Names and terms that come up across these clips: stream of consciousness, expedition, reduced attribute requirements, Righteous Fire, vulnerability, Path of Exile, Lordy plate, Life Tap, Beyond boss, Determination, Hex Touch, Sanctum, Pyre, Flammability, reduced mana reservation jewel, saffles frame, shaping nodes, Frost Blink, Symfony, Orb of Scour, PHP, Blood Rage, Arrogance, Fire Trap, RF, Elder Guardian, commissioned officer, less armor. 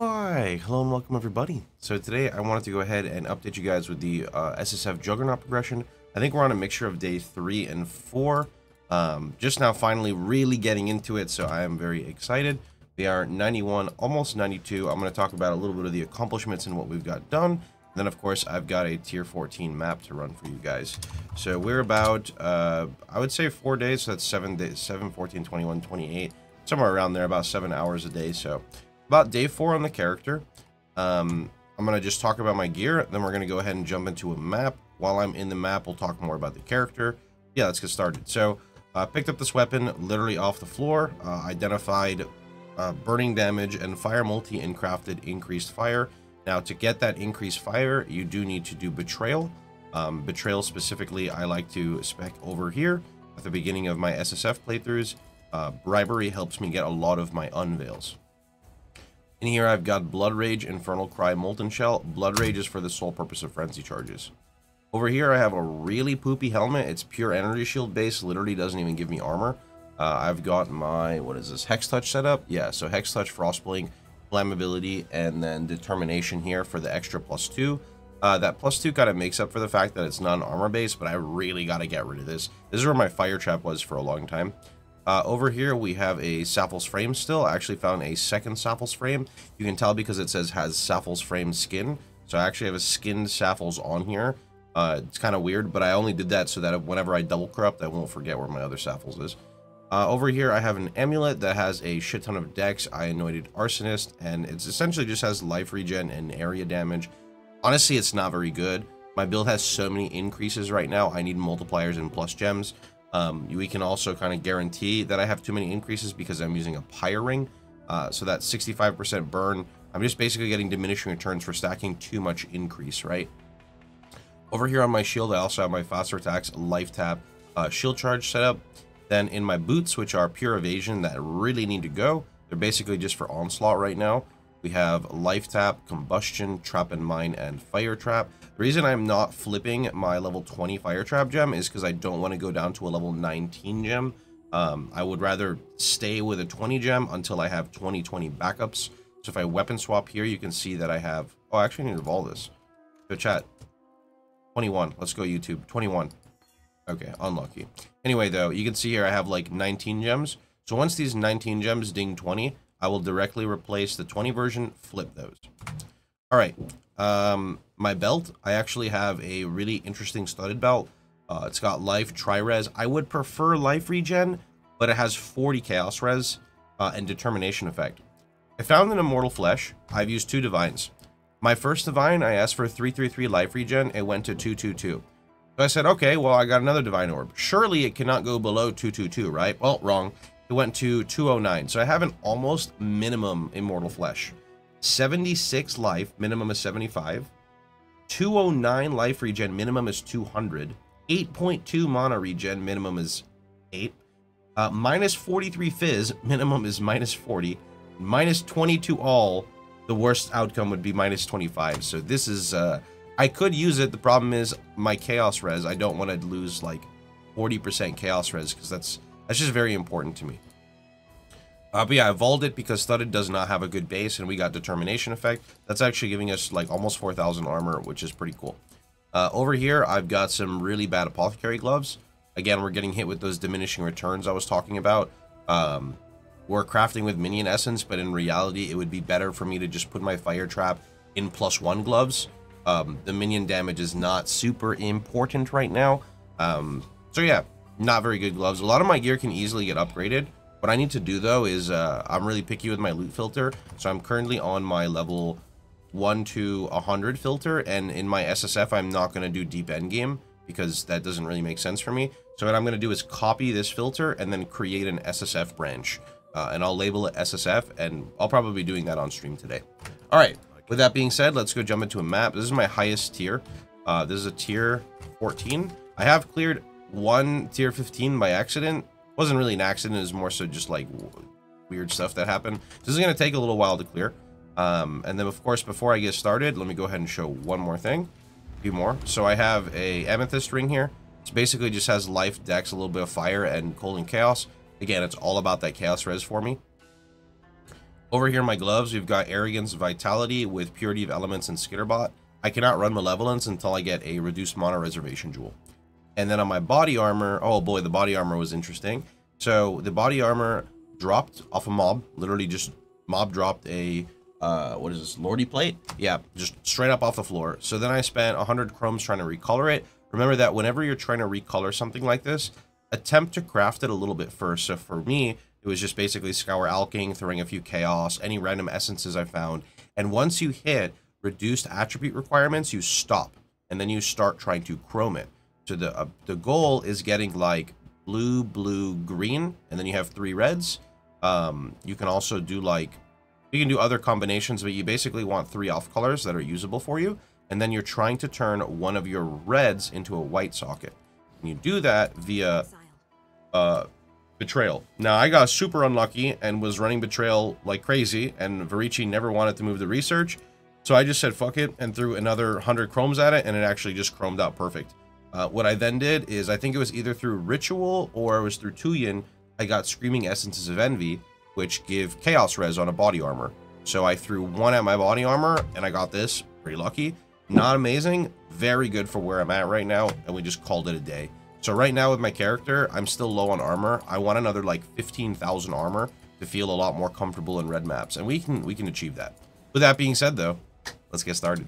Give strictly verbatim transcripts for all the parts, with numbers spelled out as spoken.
Hi, hello and welcome everybody. So today I wanted to go ahead and update you guys with the uh, S S F Juggernaut progression. I think we're on a mixture of day three and four. Um, just now finally really getting into it, so I am very excited. We are ninety-one, almost ninety-two. I'm going to talk about a little bit of the accomplishments and what we've got done. And then of course I've got a tier fourteen map to run for you guys. So we're about, uh, I would say four days, so that's seven days, seven, fourteen, twenty-one, twenty-eight, somewhere around there, about seven hours a day. So about day four on the character. um I'm gonna just talk about my gear, then we're gonna go ahead and jump into a map. While I'm in the map, we'll talk more about the character. Yeah, let's get started. So I uh, picked up this weapon literally off the floor, uh, identified uh, burning damage and fire multi, and crafted increased fire. Now to get that increased fire, you do need to do betrayal. um, betrayal specifically I like to spec over here at the beginning of my S S F playthroughs. uh, bribery helps me get a lot of my unveils. In here, I've got Blood Rage, Infernal Cry, Molten Shell. Blood Rage is for the sole purpose of frenzy charges. Over here, I have a really poopy helmet. It's pure energy shield base. Literally doesn't even give me armor. Uh, I've got my, what is this, Hex Touch setup? Yeah, so Hex Touch, Frost Blink, Flammability, and then Determination here for the extra plus two. Uh, that plus two kind of makes up for the fact that it's not an armor base, but I really got to get rid of this. This is where my Fire Trap was for a long time. Uh, over here, we have a saffles frame still. I actually found a second saffles frame. You can tell because it says has saffles frame skin. So I actually have a skinned saffles on here. Uh, it's kind of weird, but I only did that so that whenever I double corrupt, I won't forget where my other saffles is. Uh, over here, I have an amulet that has a shit ton of dex. I anointed arsonist, and it's essentially just has life regen and area damage. Honestly, it's not very good. My build has so many increases right now. I need multipliers and plus gems. Um, we can also kind of guarantee that I have too many increases because I'm using a pyre ring. Uh, so that sixty-five percent burn, I'm just basically getting diminishing returns for stacking too much increase, right? Over here on my shield, I also have my faster attacks, life tap, uh, shield charge setup. Then in my boots, which are pure evasion that really need to go, they're basically just for onslaught right now. We have life tap, combustion, trap and mine, and fire trap. The reason I'm not flipping my level twenty fire trap gem is because I don't want to go down to a level nineteen gem. Um, I would rather stay with a twenty gem until I have twenty twenty backups. So if I weapon swap here, you can see that I have... Oh, I actually need to revolve this. So chat. twenty-one. Let's go YouTube. twenty-one. Okay, unlucky. Anyway, though, you can see here I have like nineteen gems. So once these nineteen gems ding twenty... I will directly replace the twenty version, flip those. All right, um, my belt, I actually have a really interesting studded belt. Uh, it's got life, tri-res. I would prefer life regen, but it has forty chaos res uh, and determination effect. I found an immortal flesh. I've used two divines. My first divine, I asked for three three three life regen. It went to two two two. So I said, okay, well, I got another divine orb. Surely it cannot go below two two two, right? Well, wrong. It went to two oh nine, so I have an almost minimum immortal flesh. seventy-six life, minimum is seventy-five. two oh nine life regen, minimum is two hundred. eight point two mana regen, minimum is eight. Uh, minus forty-three fizz, minimum is minus forty. Minus twenty-two all, the worst outcome would be minus twenty-five. So this is, uh, I could use it. The problem is my chaos res. I don't want to lose like forty percent chaos res because that's, That's just very important to me. Uh, but yeah, I evolved it because studded does not have a good base, and we got determination effect. That's actually giving us like almost four thousand armor, which is pretty cool. Uh, over here, I've got some really bad apothecary gloves. Again, we're getting hit with those diminishing returns I was talking about. Um, we're crafting with minion essence, but in reality, it would be better for me to just put my fire trap in plus one gloves. Um, the minion damage is not super important right now. Um, so yeah. Not very good gloves. A lot of my gear can easily get upgraded. What I need to do though is uh I'm really picky with my loot filter, so I'm currently on my level one to one hundred filter, and in my S S F I'm not going to do deep end game because that doesn't really make sense for me. So what I'm going to do is copy this filter and then create an S S F branch, uh, and I'll label it S S F, and I'll probably be doing that on stream today. All right, with that being said, let's go jump into a map. This is my highest tier. Uh this is a tier fourteen. I have cleared one tier fifteen by accident. Wasn't really an accident, is more so just like weird stuff that happened. This is going to take a little while to clear. Um and then of course, before I get started, let me go ahead and show one more thing, a few more. So I have a amethyst ring here. It's basically just has life, dex, a little bit of fire, and cold and chaos. Again, it's all about that chaos res for me. Over here in my gloves, we've got Arrogance, Vitality with Purity of Elements and Skitterbot. I cannot run Malevolence until I get a reduced mana reservation jewel. And then on my body armor, oh boy, the body armor was interesting. So the body armor dropped off a mob, literally just mob dropped a, uh, what is this, Lordy plate? Yeah, just straight up off the floor. So then I spent one hundred chromes trying to recolor it. Remember that whenever you're trying to recolor something like this, attempt to craft it a little bit first. So for me, it was just basically scour alking, throwing a few chaos, any random essences I found. And once you hit reduced attribute requirements, you stop and then you start trying to chrome it. So the uh, the goal is getting like blue, blue, green, and then you have three reds. Um, you can also do like, you can do other combinations, but you basically want three off colors that are usable for you. And then you're trying to turn one of your reds into a white socket. And you do that via uh, Betrayal. Now, I got super unlucky and was running Betrayal like crazy, and Verici never wanted to move the research. So I just said, fuck it, and threw another one hundred chromes at it, and it actually just chromed out perfect. Uh, what I then did is, I think it was either through Ritual or it was through Tuyin, I got Screaming Essences of Envy, which give Chaos Res on a body armor. So I threw one at my body armor, and I got this. Pretty lucky. Not amazing, very good for where I'm at right now, and we just called it a day. So right now with my character, I'm still low on armor. I want another like fifteen thousand armor to feel a lot more comfortable in red maps, and we can we can achieve that. With that being said though, let's get started.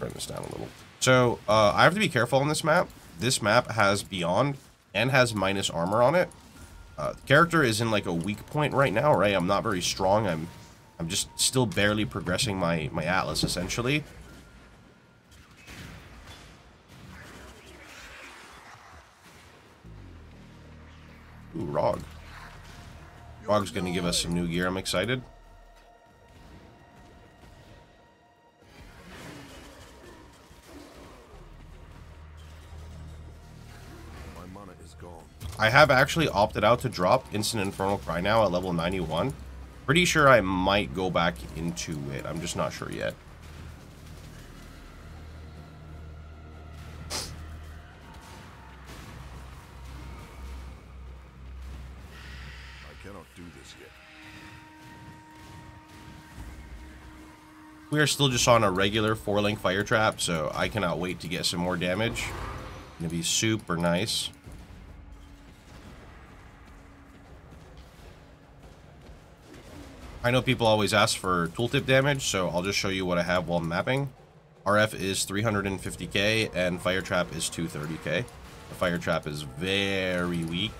Turn this down a little. So uh, I have to be careful on this map. This map has Beyond and has minus armor on it. Uh, the character is in like a weak point right now, right? I'm not very strong. I'm I'm just still barely progressing my, my Atlas, essentially. Ooh, Rog. Rog's gonna give us some new gear. I'm excited. My mana is gone. I have actually opted out to drop Instant Infernal Cry now at level ninety-one. Pretty sure I might go back into it. I'm just not sure yet. I cannot do this yet. We are still just on a regular four-link fire trap, so I cannot wait to get some more damage. It's gonna be super nice. I know people always ask for tooltip damage, so I'll just show you what I have while mapping. R F is three hundred fifty K and Fire Trap is two hundred thirty K. The Fire Trap is very weak.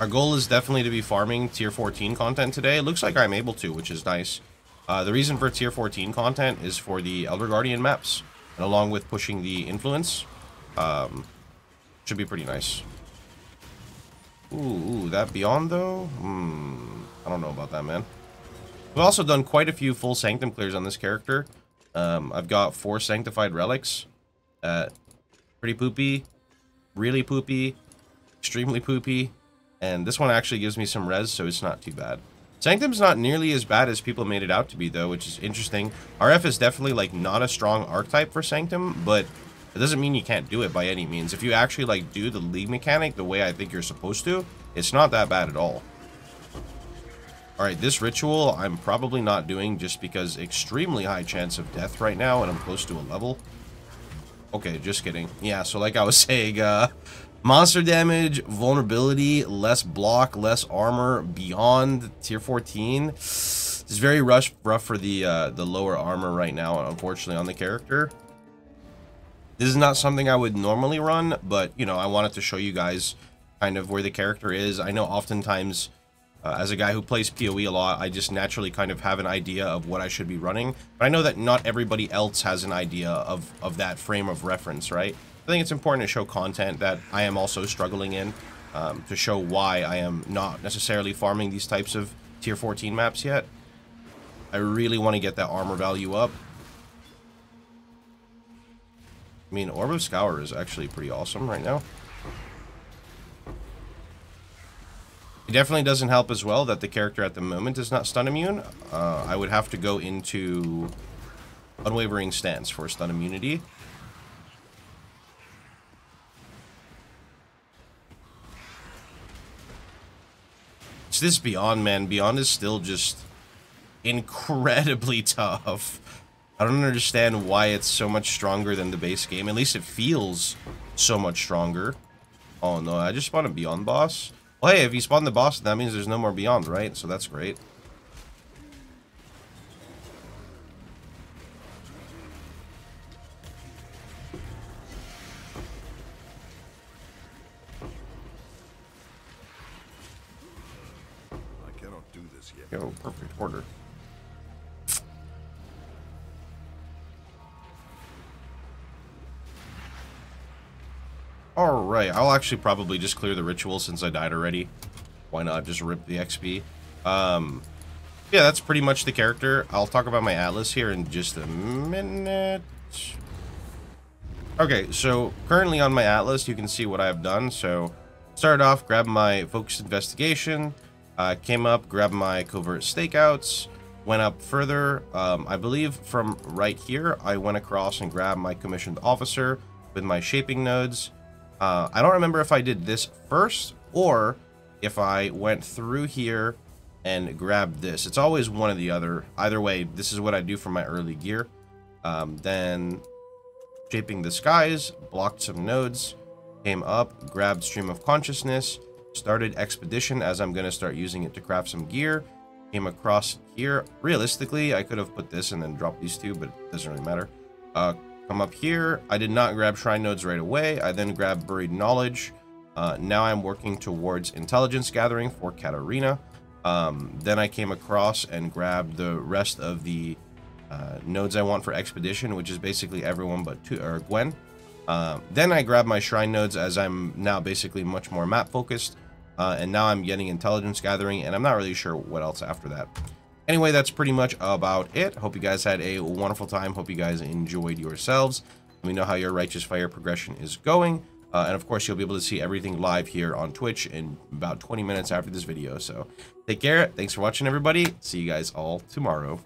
Our goal is definitely to be farming tier fourteen content today. It looks like I'm able to, which is nice. Uh, the reason for tier fourteen content is for the Elder Guardian maps, and along with pushing the influence. Um, should be pretty nice. Ooh, ooh, that Beyond though? Hmm... I don't know about that, man. We've also done quite a few full Sanctum clears on this character. Um, I've got four Sanctified Relics. Uh, pretty poopy. Really poopy. Extremely poopy. And this one actually gives me some res, so it's not too bad. Sanctum's not nearly as bad as people made it out to be, though, which is interesting. R F is definitely, like, not a strong archetype for Sanctum, but it doesn't mean you can't do it by any means. If you actually, like, do the league mechanic the way I think you're supposed to, it's not that bad at all. Alright, this Ritual I'm probably not doing just because extremely high chance of death right now, and I'm close to a level. Okay, just kidding. Yeah, so like I was saying, uh, monster damage, vulnerability, less block, less armor, Beyond, tier fourteen. It's very rough, rough for the, uh, the lower armor right now, unfortunately, on the character. This is not something I would normally run, but, you know, I wanted to show you guys kind of where the character is. I know oftentimes... Uh, as a guy who plays P O E a lot, I just naturally kind of have an idea of what I should be running. But I know that not everybody else has an idea of, of that frame of reference, right? I think it's important to show content that I am also struggling in, um, to show why I am not necessarily farming these types of tier fourteen maps yet. I really want to get that armor value up. I mean, Orb of Scour is actually pretty awesome right now. It definitely doesn't help as well that the character at the moment is not stun immune. Uh, I would have to go into Unwavering Stance for stun immunity. It's this Beyond, man. Beyond is still just incredibly tough. I don't understand why it's so much stronger than the base game. At least it feels so much stronger. Oh no, I just spawned a Beyond boss. Well, hey, if you spawn the boss, that means there's no more Beyond, right? So that's great. I cannot do this yet. Yo, perfect order. Alright, I'll actually probably just clear the ritual since I died already. Why not just rip the X P? Um, yeah, that's pretty much the character. I'll talk about my Atlas here in just a minute. Okay, so currently on my Atlas, you can see what I've done. So, started off, grabbed my Focused Investigation. Uh, came up, grabbed my Covert Stakeouts. Went up further. Um, I believe from right here, I went across and grabbed my Commissioned Officer with my Shaping Nodes. Uh, I don't remember if I did this first or if I went through here and grabbed this. It's always one or the other. Either way, this is what I do for my early gear. Um, then shaping the skies, blocked some nodes, came up, grabbed Stream of Consciousness, started Expedition as I'm going to start using it to craft some gear. Came across here. Realistically, I could have put this and then dropped these two, but it doesn't really matter. Uh, Come up here. I did not grab Shrine Nodes right away. I then grabbed Buried Knowledge. Uh, now I'm working towards Intelligence Gathering for Katarina. Um, then I came across and grabbed the rest of the uh, nodes I want for Expedition, which is basically everyone but two, or Gwen. Uh, then I grabbed my Shrine Nodes as I'm now basically much more map focused. Uh, and now I'm getting Intelligence Gathering, and I'm not really sure what else after that. Anyway, that's pretty much about it. Hope you guys had a wonderful time. Hope you guys enjoyed yourselves. Let me know how your Righteous Fire progression is going. Uh, and of course, you'll be able to see everything live here on Twitch in about twenty minutes after this video. So take care. Thanks for watching, everybody. See you guys all tomorrow.